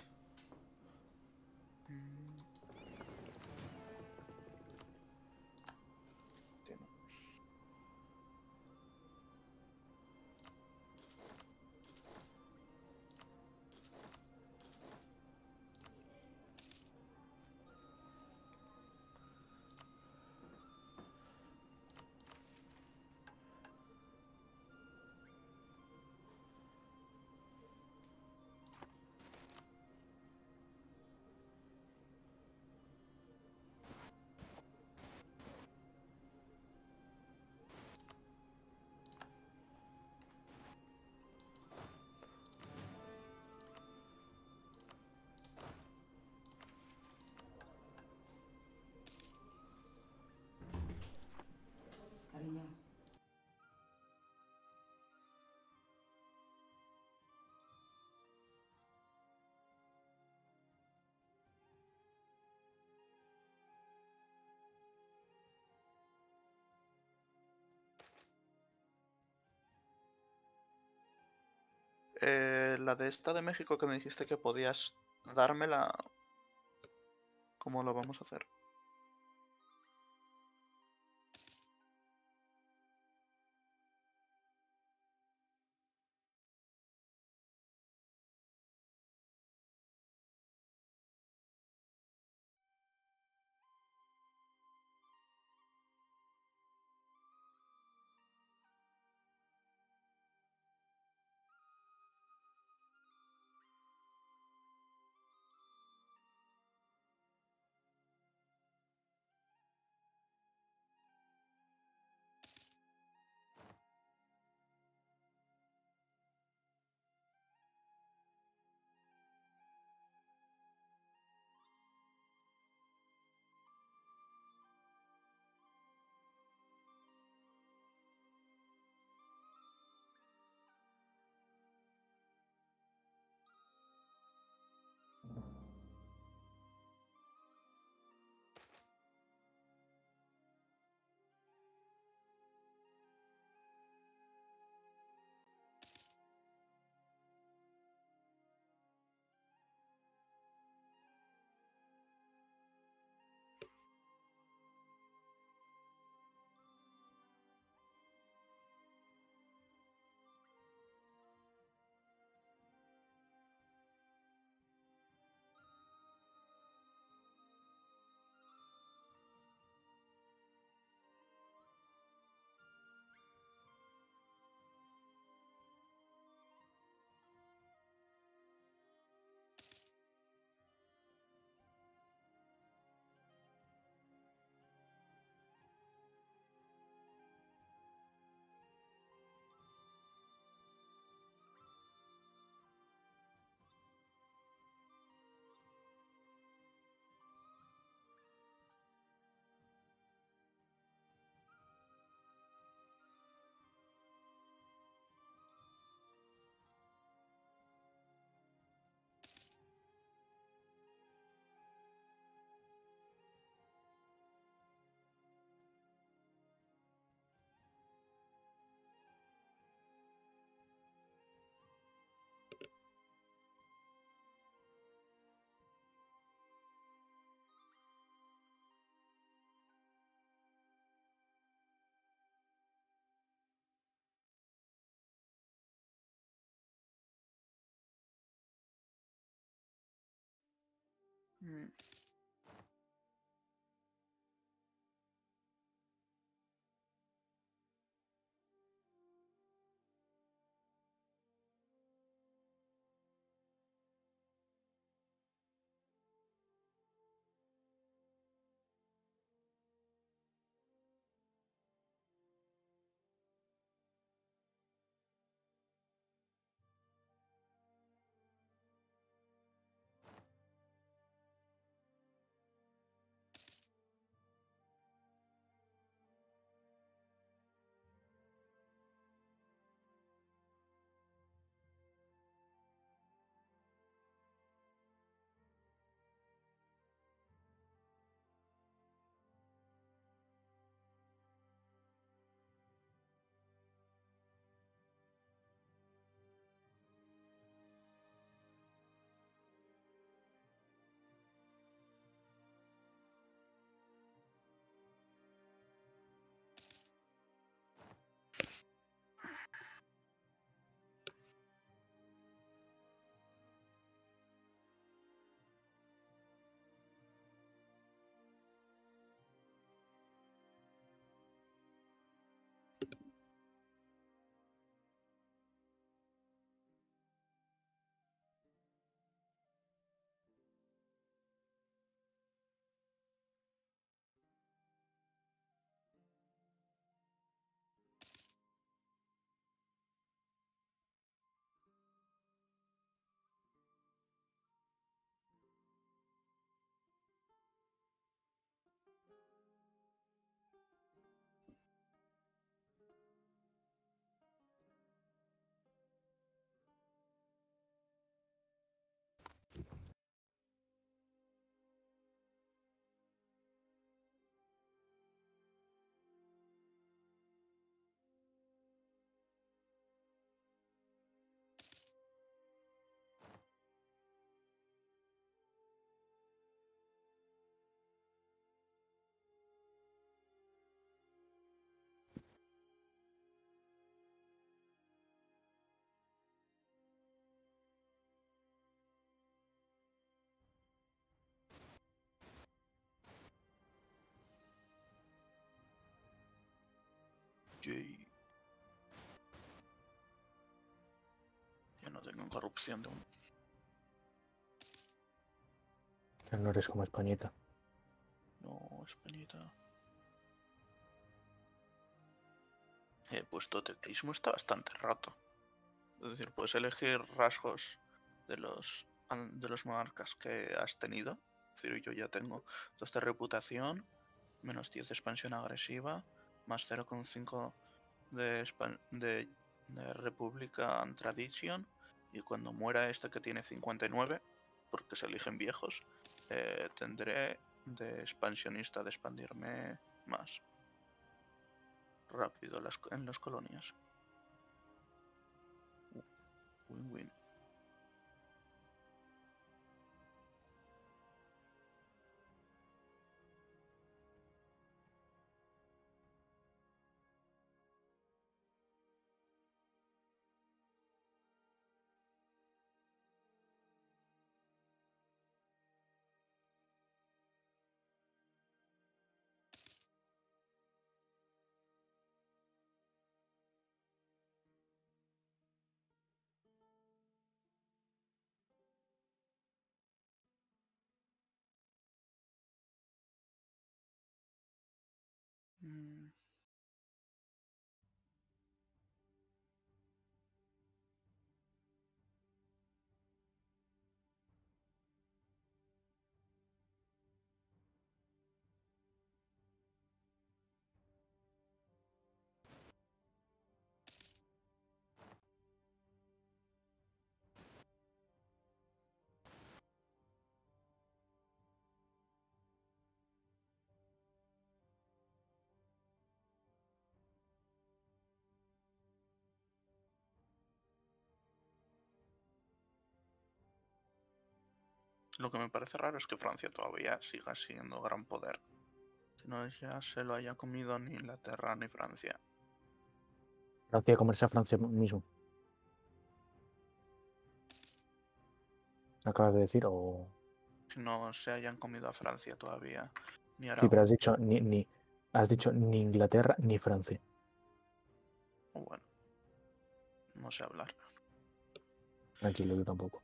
Eh, la de esta de México que me dijiste que podías dármela. ¿Cómo lo vamos a hacer? Mm-hmm. Ya no tengo corrupción de uno. No eres como Españita. No, Españita. He puesto atletismo está bastante rato. Es decir, puedes elegir rasgos de los de los monarcas que has tenido. Es decir, yo ya tengo dos de reputación, menos diez de expansión agresiva, más cero coma cinco de, de, de República and Tradition, y cuando muera este que tiene cincuenta y nueve, porque se eligen viejos, eh, tendré de expansionista de expandirme más rápido las, en las colonias. Win-win. Lo que me parece raro es que Francia todavía siga siendo gran poder. Que no ya se lo haya comido ni Inglaterra ni Francia. Francia comerse a Francia mismo. ¿Acabas de decir o...? no se hayan comido a Francia todavía. Ni Aragón. Sí, pero has dicho ni, ni, has dicho ni Inglaterra ni Francia. Bueno, no sé hablar. Tranquilo, yo tampoco.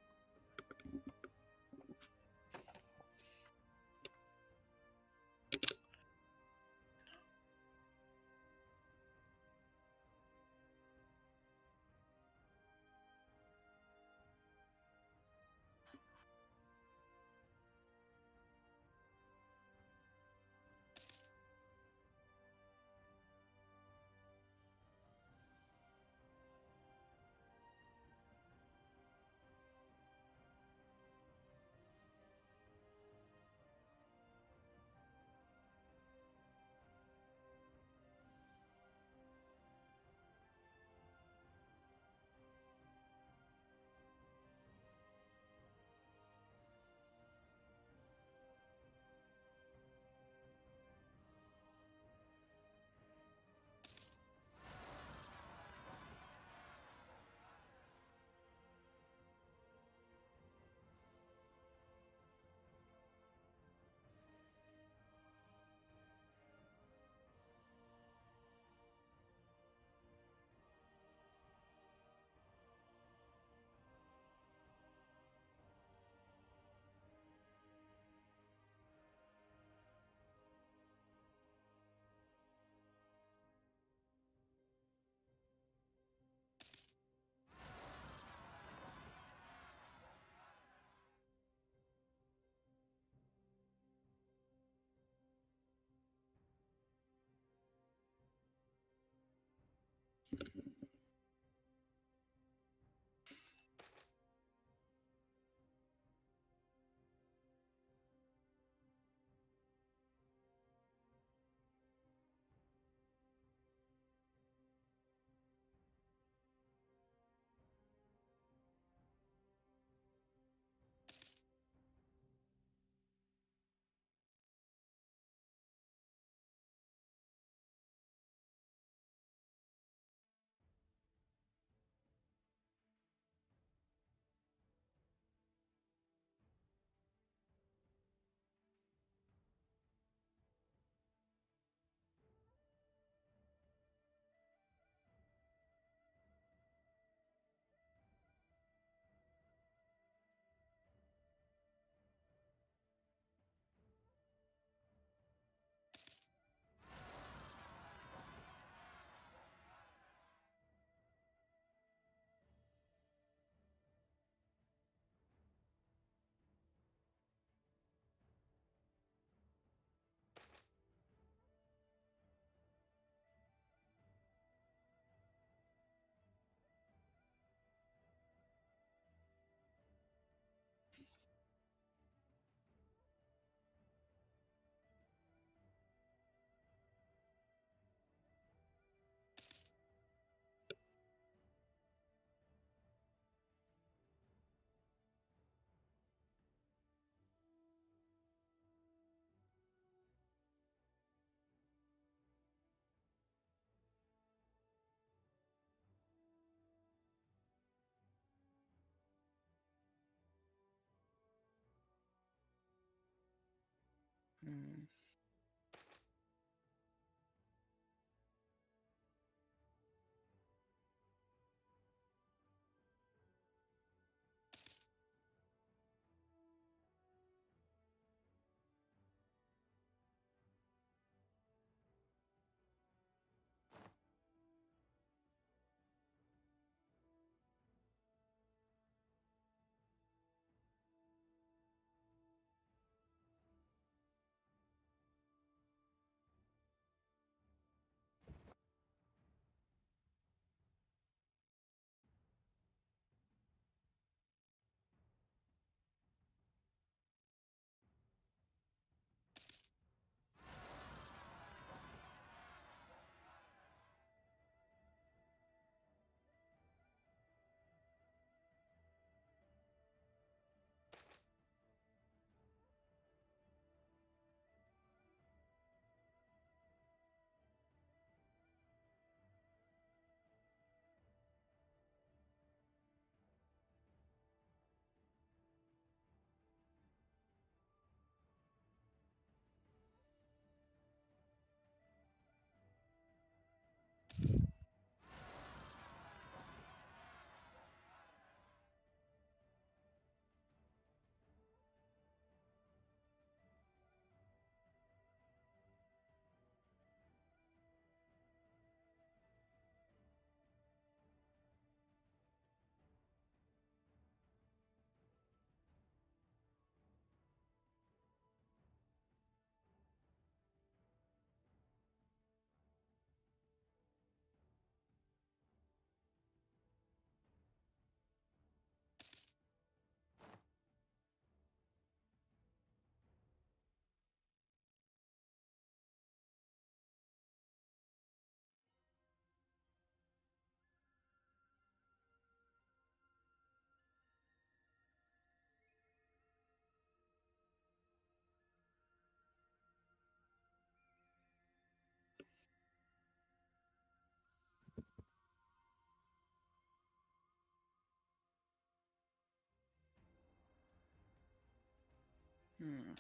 Hmm.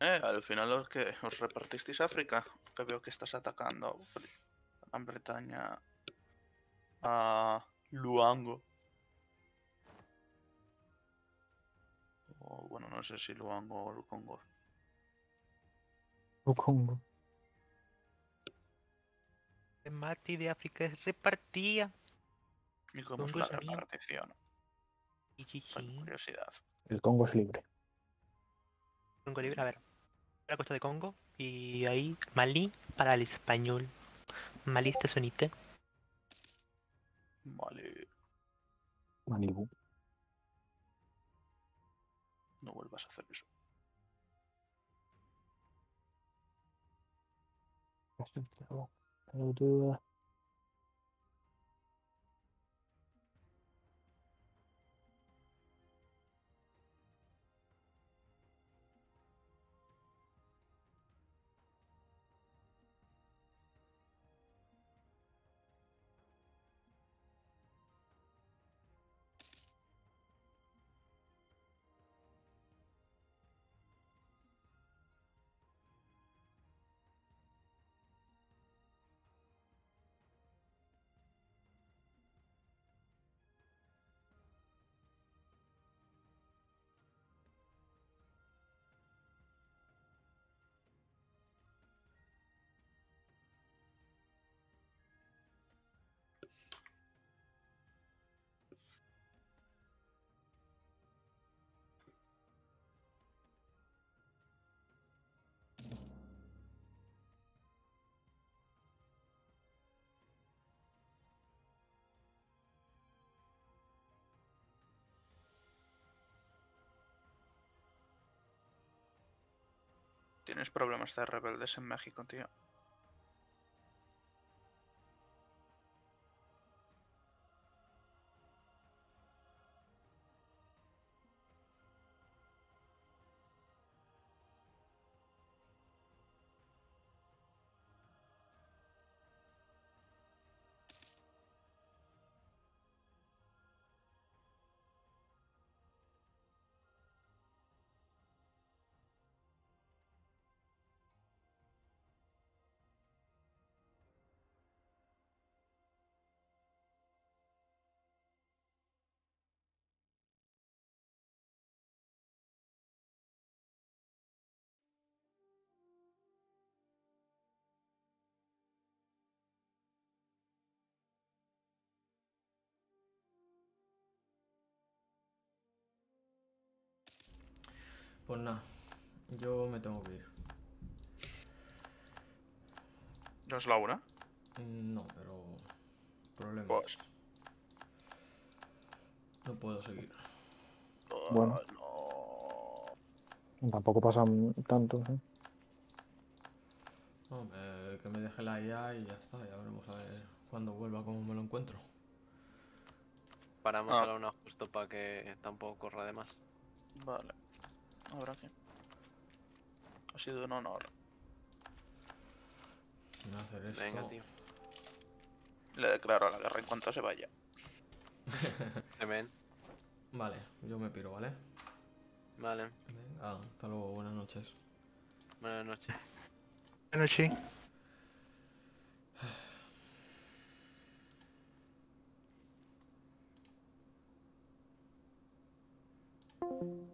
Eh, al final los que os repartisteis África, que veo que estás atacando Gran Bretaña a Luango. O bueno, no sé si Luango o Lukongo. Lukongo. El mati de África es repartida. ¿Y cómo es la repartición? Con curiosidad. El Congo es libre. Congo libre, a ver. La costa de Congo y ahí Malí para el español. Malí este sonite. Vale. Malibu. No vuelvas a hacer eso. Tienes problemas de rebeldes en México, tío. Pues nada, yo me tengo que ir. ¿No es la una? No, pero... Problemas. Pues... No puedo seguir. Bueno. No. Tampoco pasan tanto, ¿eh? No, me, que me deje la I A y ya está. Ya veremos a ver cuando vuelva cómo me lo encuentro. Paramos ah. a la una justo para que tampoco corra de más. Vale. Ahora qué. Ha sido un honor. No hacer esto. Venga, tío. Le declaro la guerra en cuanto se vaya. Vale, yo me piro, ¿vale? Vale. Venga, hasta luego, buenas noches. Buenas noches. Buenas noches.